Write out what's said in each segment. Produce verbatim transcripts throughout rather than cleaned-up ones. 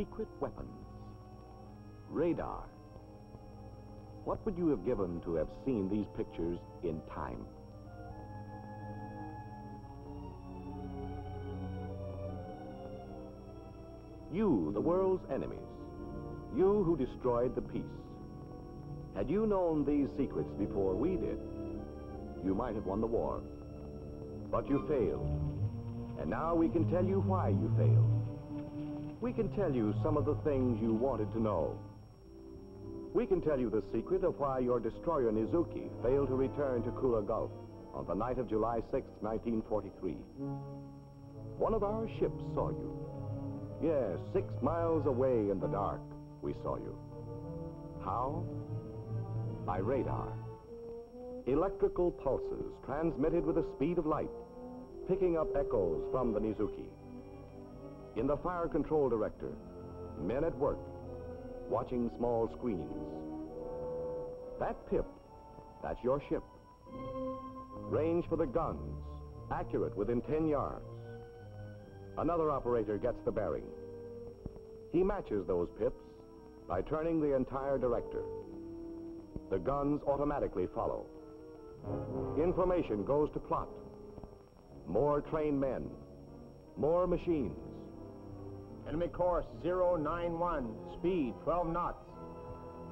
secret weapons. Radar. What would you have given to have seen these pictures in time? You, the world's enemies. You who destroyed the peace. Had you known these secrets before we did, you might have won the war. But you failed. And now we can tell you why you failed. We can tell you some of the things you wanted to know. We can tell you the secret of why your destroyer Niizuki failed to return to Kula Gulf on the night of July sixth, nineteen forty-three. One of our ships saw you. Yes, six miles away in the dark, we saw you. How? By radar. Electrical pulses transmitted with the speed of light, picking up echoes from the Niizuki. In the fire control director, men at work, watching small screens. That P I P, that's your ship. Range for the guns, accurate within ten yards. Another operator gets the bearing. He matches those pips by turning the entire director. The guns automatically follow. Information goes to plot. More trained men, more machines. Enemy course zero nine one, speed twelve knots.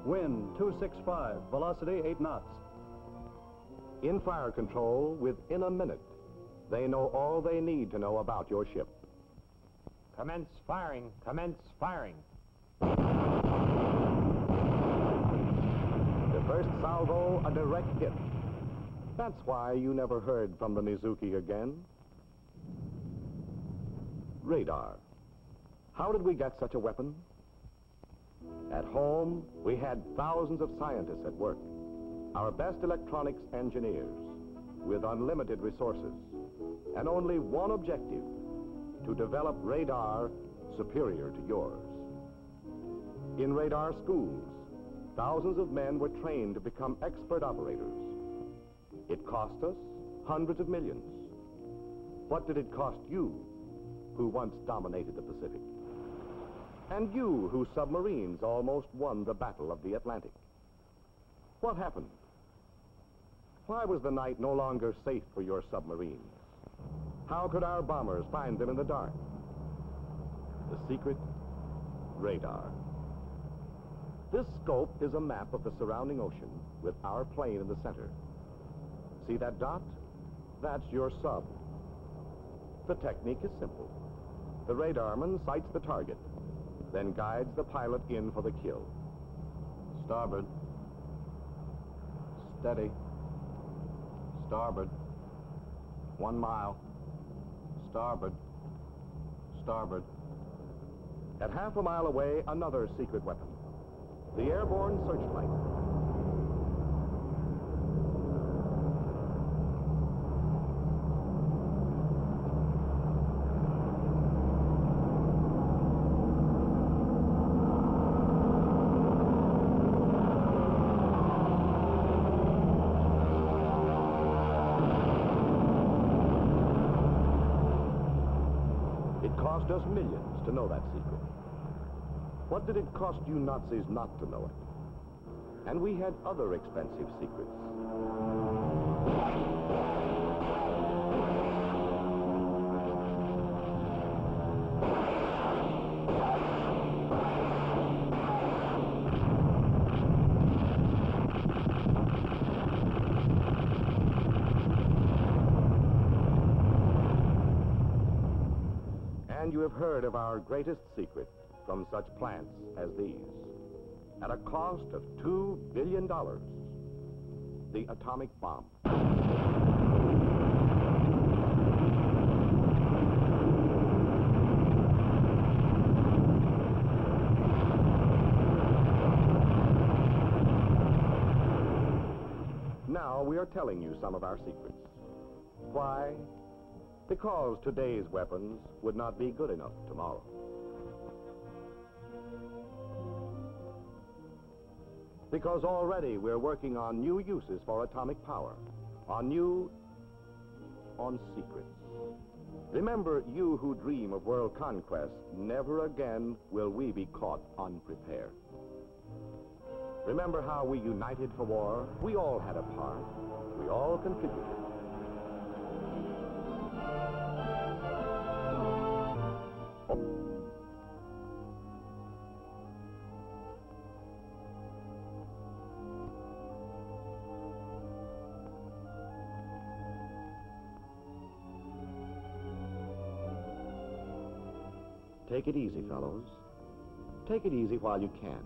Wind two six five, velocity eight knots. In fire control, within a minute, they know all they need to know about your ship. Commence firing, commence firing. The first salvo, a direct hit. That's why you never heard from the Niizuki again. Radar. How did we get such a weapon? At home, we had thousands of scientists at work, our best electronics engineers, with unlimited resources, and only one objective: to develop radar superior to yours. In radar schools, thousands of men were trained to become expert operators. It cost us hundreds of millions. What did it cost you, who once dominated the Pacific? And you, whose submarines almost won the Battle of the Atlantic? What happened? Why was the night no longer safe for your submarines? How could our bombers find them in the dark? The secret? Radar. This scope is a map of the surrounding ocean with our plane in the center. See that dot? That's your sub. The technique is simple. The radarman sights the target, then guides the pilot in for the kill. Starboard. Steady. Starboard. One mile. Starboard. Starboard. At half a mile away, another secret weapon. The airborne searchlight. It cost us millions to know that secret. What did it cost you Nazis not to know it? And we had other expensive secrets. You have heard of our greatest secret from such plants as these. At a cost of two billion dollars, the atomic bomb. Now we are telling you some of our secrets. Why? Because today's weapons would not be good enough tomorrow. Because already we're working on new uses for atomic power, on new, on secrets. Remember, you who dream of world conquest, never again will we be caught unprepared. Remember how we united for war? We all had a part. We all contributed. Take it easy, fellows. Take it easy while you can.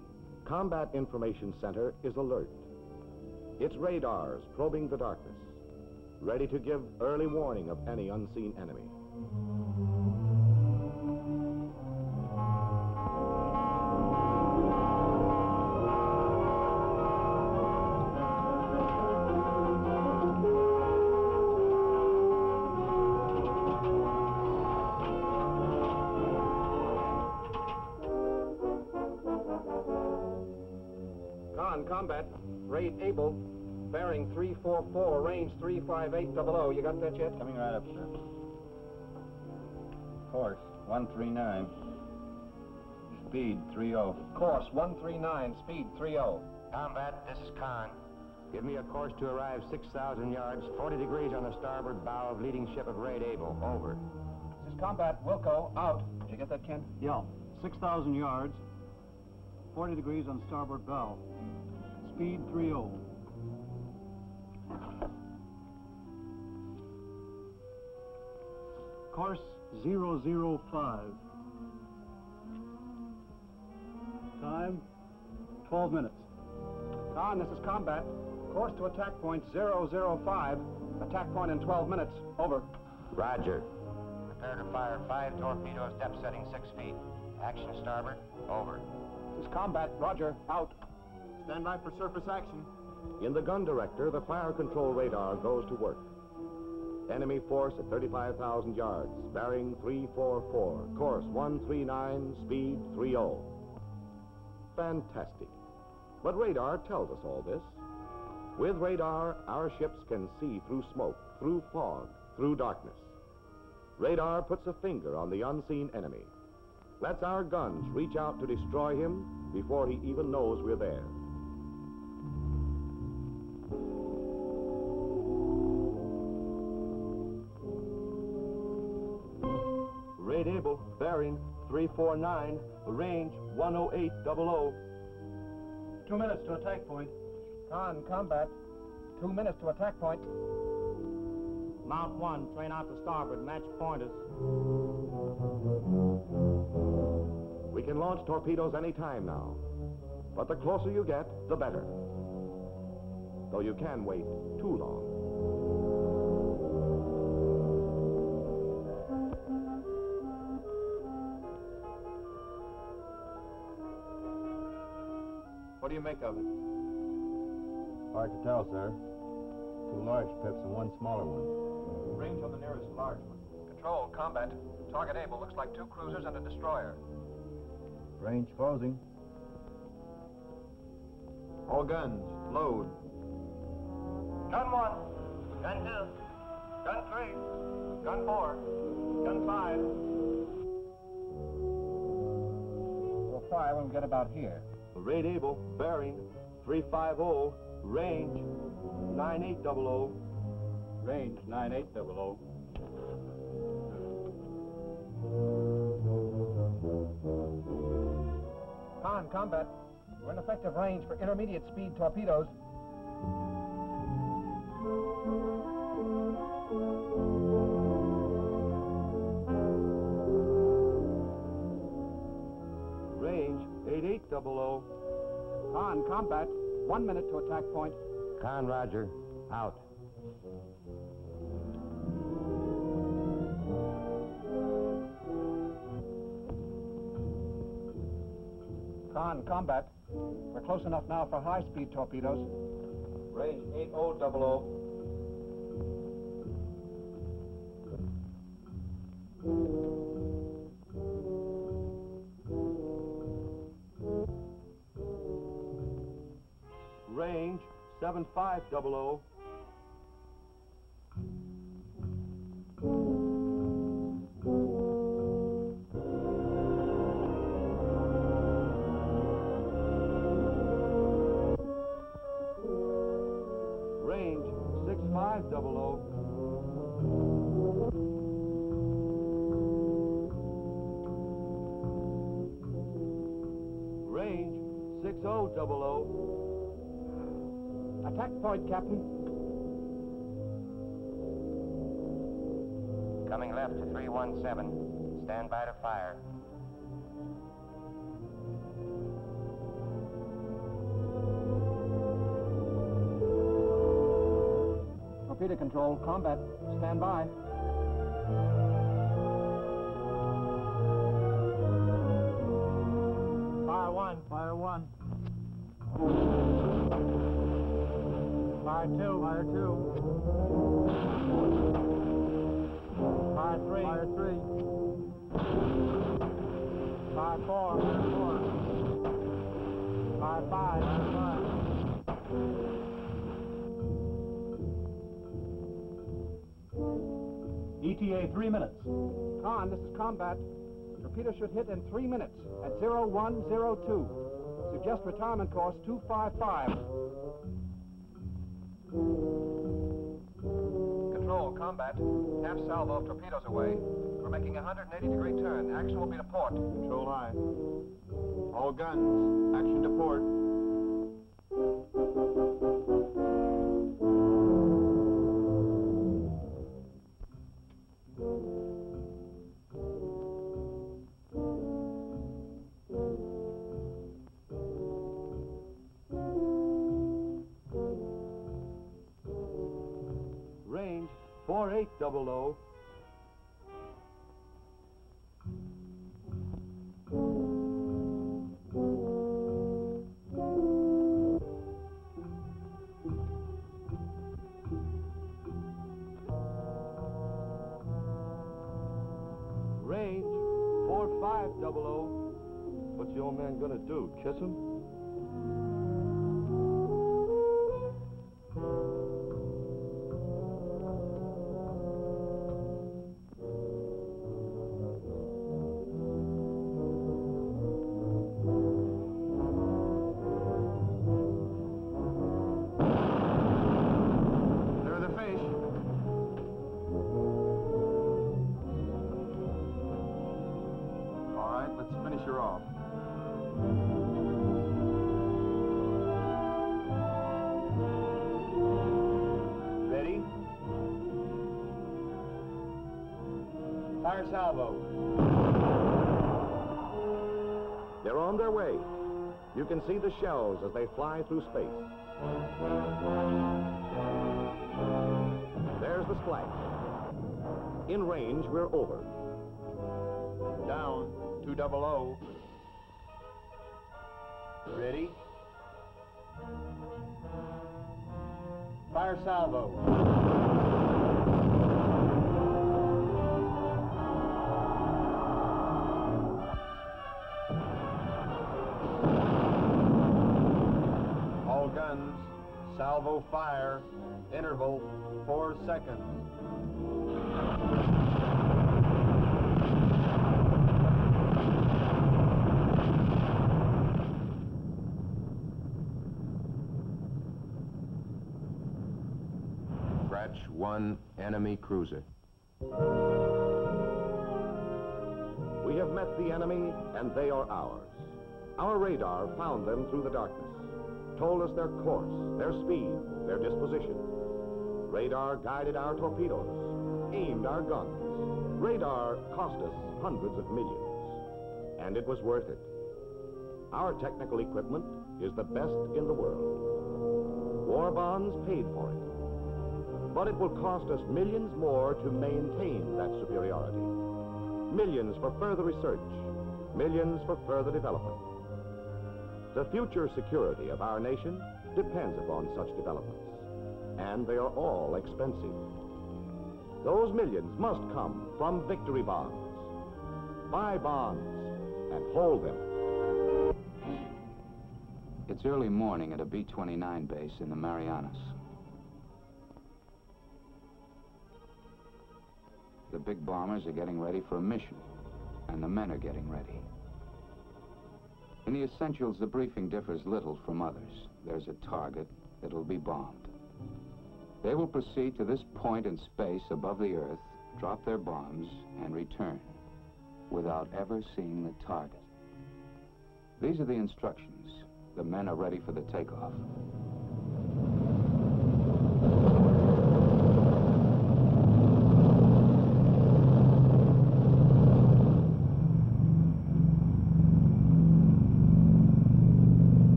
Combat Information Center is alert. Its radars probing the darkness, ready to give early warning of any unseen enemy. Combat, raid able, bearing three four four, range three five eight hundred. You got that yet? Coming right up, sir. Course one three nine, speed three zero. Course one three nine, speed three zero. Combat, this is Con. Give me a course to arrive six thousand yards, forty degrees on the starboard bow of leading ship of raid able. Over. This is Combat, Wilco, out. Did you get that, Ken? Yeah, six thousand yards, forty degrees on starboard bow. Speed three zero. Course zero zero five. Time, twelve minutes. Con, this is Combat. Course to attack point zero zero five. Attack point in twelve minutes. Over. Roger. Prepare to fire five torpedoes, depth setting six feet. Action starboard. Over. This is Combat. Roger. Out. Stand by for surface action. In the gun director, the fire control radar goes to work. Enemy force at thirty-five thousand yards, bearing three four four, course one three nine, speed three zero. Fantastic. But radar tells us all this. With radar, our ships can see through smoke, through fog, through darkness. Radar puts a finger on the unseen enemy, lets our guns reach out to destroy him before he even knows we're there. Raid able, bearing three four nine, range one oh eight hundred. Two minutes to attack point. Con, Combat. Two minutes to attack point. Mount one, train out to starboard, match pointers. We can launch torpedoes any time now, but the closer you get, the better. Though you can wait too long. What do you make of it? Hard to tell, sir. Two large pips and one smaller one. Range on the nearest large one. Control, Combat. Target able. Looks like two cruisers and a destroyer. Range closing. All guns, load. Gun one. Gun two. Gun three. Gun four. Gun five. We'll fire when we get about here. Raid able, bearing three five zero, range nine eight hundred, range nine eight hundred. Con, Combat, we're in effective range for intermediate speed torpedoes. eight eight hundred. Con, Combat, one minute to attack point. Con, Roger, out. Con, Combat, we're close enough now for high-speed torpedoes. Range eight zero hundred. Range seven five hundred. six oh double oh. Attack point, Captain. Coming left to three one seven. Stand by to fire. Torpedo control, combat, stand by. Fire one, fire one. Fire two, fire two. Fire three, fire three. Fire four, fire four. Fire five, fire five. E T A, three minutes. Con, this is combat. Torpedo should hit in three minutes at zero one zero two. Suggest retirement course two five five. Control, combat. Half salvo of torpedoes away. We're making a one hundred eighty degree turn. Action will be to port. Control I. All guns, action to port. four eight double oh. Range four five double oh. What's the old man gonna do? Kiss him? Fire salvo. They're on their way. You can see the shells as they fly through space. There's the splash. In range, we're over. Down, two double O. Ready? Fire salvo. Salvo fire, interval, four seconds. Scratch one enemy cruiser. We have met the enemy and they are ours. Our radar found them through the darkness. Told us their course, their speed, their disposition. Radar guided our torpedoes, aimed our guns. Radar cost us hundreds of millions, and it was worth it. Our technical equipment is the best in the world. War bonds paid for it, but it will cost us millions more to maintain that superiority. Millions for further research, millions for further development. The future security of our nation depends upon such developments, and they are all expensive. Those millions must come from victory bonds. Buy bonds and hold them. It's early morning at a B twenty-nine base in the Marianas. The big bombers are getting ready for a mission, and the men are getting ready. In the essentials, the briefing differs little from others. There's a target that'll be bombed. They will proceed to this point in space above the Earth, drop their bombs, and return without ever seeing the target. These are the instructions. The men are ready for the takeoff.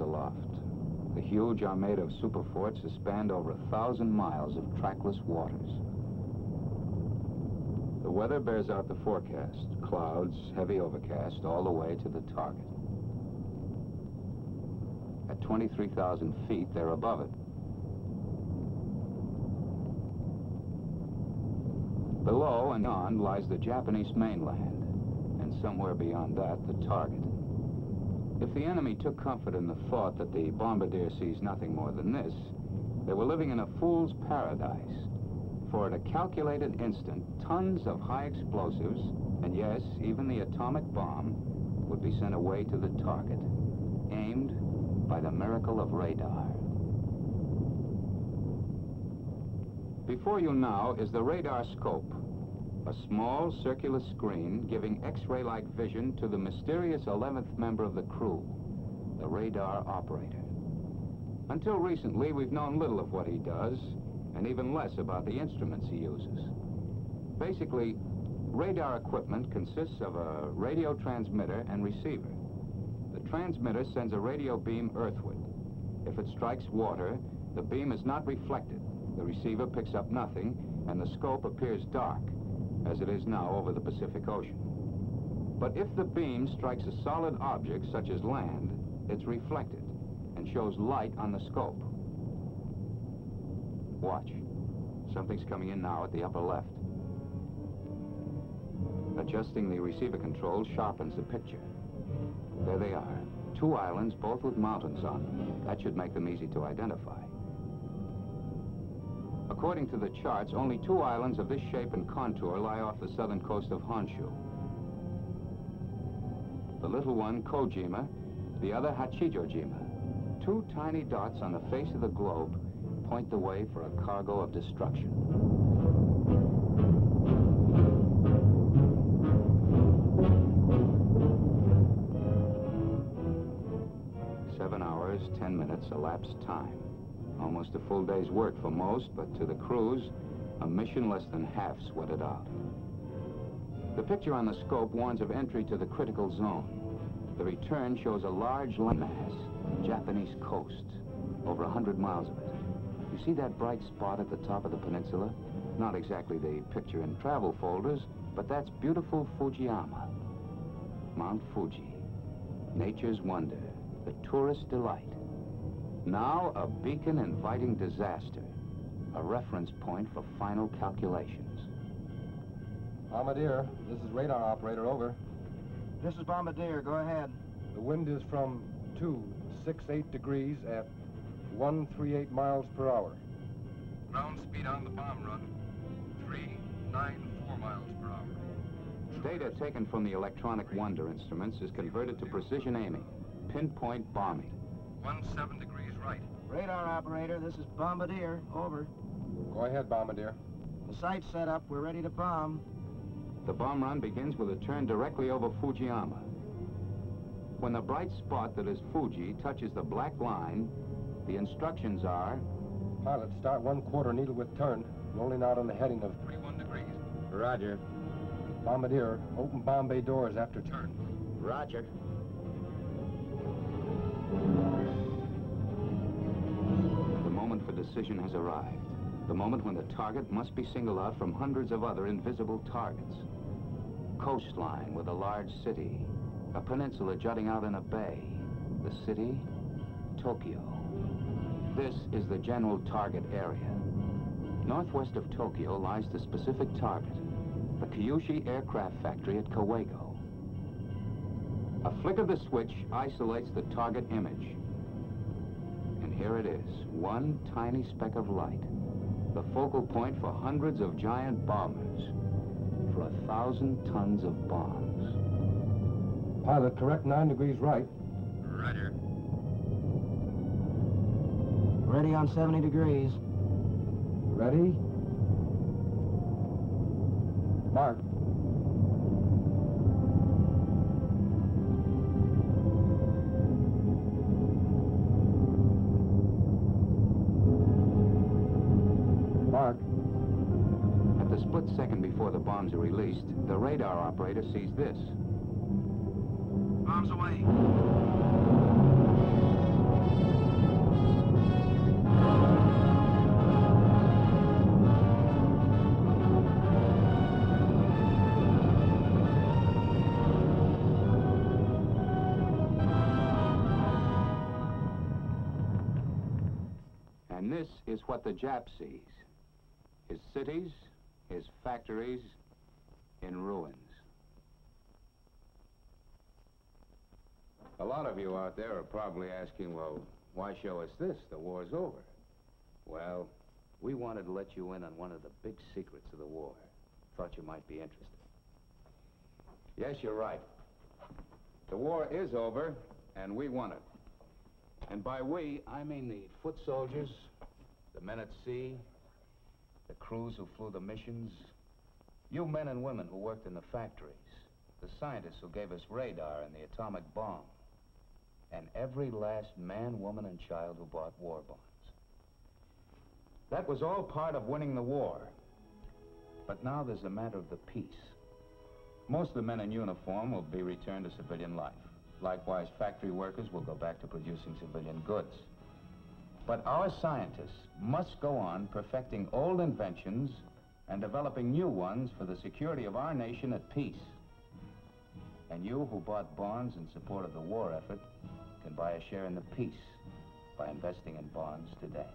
Aloft. The huge armada of superforts has spanned over a thousand miles of trackless waters. The weather bears out the forecast. Clouds, heavy overcast, all the way to the target. At twenty-three thousand feet, they're above it. Below and on lies the Japanese mainland, and somewhere beyond that, the target. If the enemy took comfort in the thought that the bombardier sees nothing more than this, they were living in a fool's paradise. For at a calculated instant, tons of high explosives, and yes, even the atomic bomb, would be sent away to the target, aimed by the miracle of radar. Before you now is the radar scope. A small circular screen giving X-ray-like vision to the mysterious eleventh member of the crew, the radar operator. Until recently, we've known little of what he does, and even less about the instruments he uses. Basically, radar equipment consists of a radio transmitter and receiver. The transmitter sends a radio beam earthward. If it strikes water, the beam is not reflected. The receiver picks up nothing, and the scope appears dark, as it is now over the Pacific Ocean. But if the beam strikes a solid object, such as land, it's reflected and shows light on the scope. Watch. Something's coming in now at the upper left. Adjusting the receiver controls sharpens the picture. There they are, two islands, both with mountains on them. That should make them easy to identify. According to the charts, only two islands of this shape and contour lie off the southern coast of Honshu. The little one, Kojima, the other, Hachijojima. Two tiny dots on the face of the globe point the way for a cargo of destruction. Seven hours, ten minutes elapsed time. Almost a full day's work for most, but to the crews, a mission less than half sweated out. The picture on the scope warns of entry to the critical zone. The return shows a large landmass, Japanese coast, over a hundred miles of it. You see that bright spot at the top of the peninsula? Not exactly the picture in travel folders, but that's beautiful Fujiyama. Mount Fuji, nature's wonder, the tourist delight. Now a beacon inviting disaster, a reference point for final calculations. Bombardier, this is radar operator, over. This is Bombardier, go ahead. The wind is from two six eight degrees at one three eight miles per hour. Ground speed on the bomb run, three nine four miles per hour. Data taken from the electronic wonder instruments is converted to precision aiming, pinpoint bombing. one seven degrees right. Radar operator, this is Bombardier, over. Go ahead, Bombardier. The site's set up, we're ready to bomb. The bomb run begins with a turn directly over Fujiyama. When the bright spot that is Fuji touches the black line, the instructions are... Pilot, start one quarter needle with turn, rolling out on the heading of... thirty-one degrees. Roger. Bombardier, open bomb bay doors after turn. Roger. The moment for decision has arrived. The moment when the target must be singled out from hundreds of other invisible targets. Coastline with a large city, a peninsula jutting out in a bay. The city, Tokyo. This is the general target area. Northwest of Tokyo lies the specific target, the Kyushu Aircraft Factory at Kowego. A flick of the switch isolates the target image. And here it is, one tiny speck of light, the focal point for hundreds of giant bombers, for a thousand tons of bombs. Pilot, correct nine degrees right. Roger. Ready on seventy degrees. Ready? Mark. Mark. At the split second before the bombs are released, the radar operator sees this. Bombs away. And this is what the Jap sees. His cities, his factories, in ruins. A lot of you out there are probably asking, well, why show us this? The war's over. Well, we wanted to let you in on one of the big secrets of the war. Thought you might be interested. Yes, you're right. The war is over, and we won it. And by we, I mean the foot soldiers, the men at sea, the crews who flew the missions, you men and women who worked in the factories, the scientists who gave us radar and the atomic bomb, and every last man, woman, and child who bought war bonds. That was all part of winning the war. But now there's the matter of the peace. Most of the men in uniform will be returned to civilian life. Likewise, factory workers will go back to producing civilian goods. But our scientists must go on perfecting old inventions and developing new ones for the security of our nation at peace. And you who bought bonds in support of the war effort can buy a share in the peace by investing in bonds today.